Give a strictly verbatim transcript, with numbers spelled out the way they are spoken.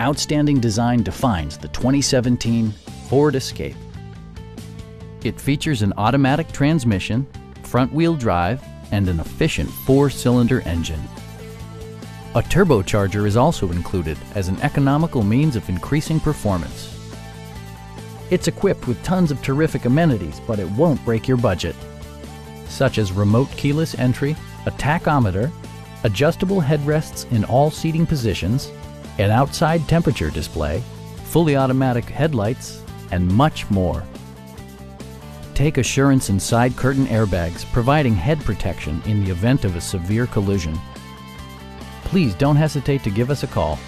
outstanding design defines the twenty seventeen Ford Escape. It features an automatic transmission, front-wheel drive, and an efficient four-cylinder engine. A turbocharger is also included as an economical means of increasing performance. It's equipped with tons of terrific amenities, but it won't break your budget, such as remote keyless entry, a tachometer, adjustable headrests in all seating positions, an outside temperature display, fully automatic headlights, and much more. Take assurance in side curtain airbags, providing head protection in the event of a severe collision. Please don't hesitate to give us a call.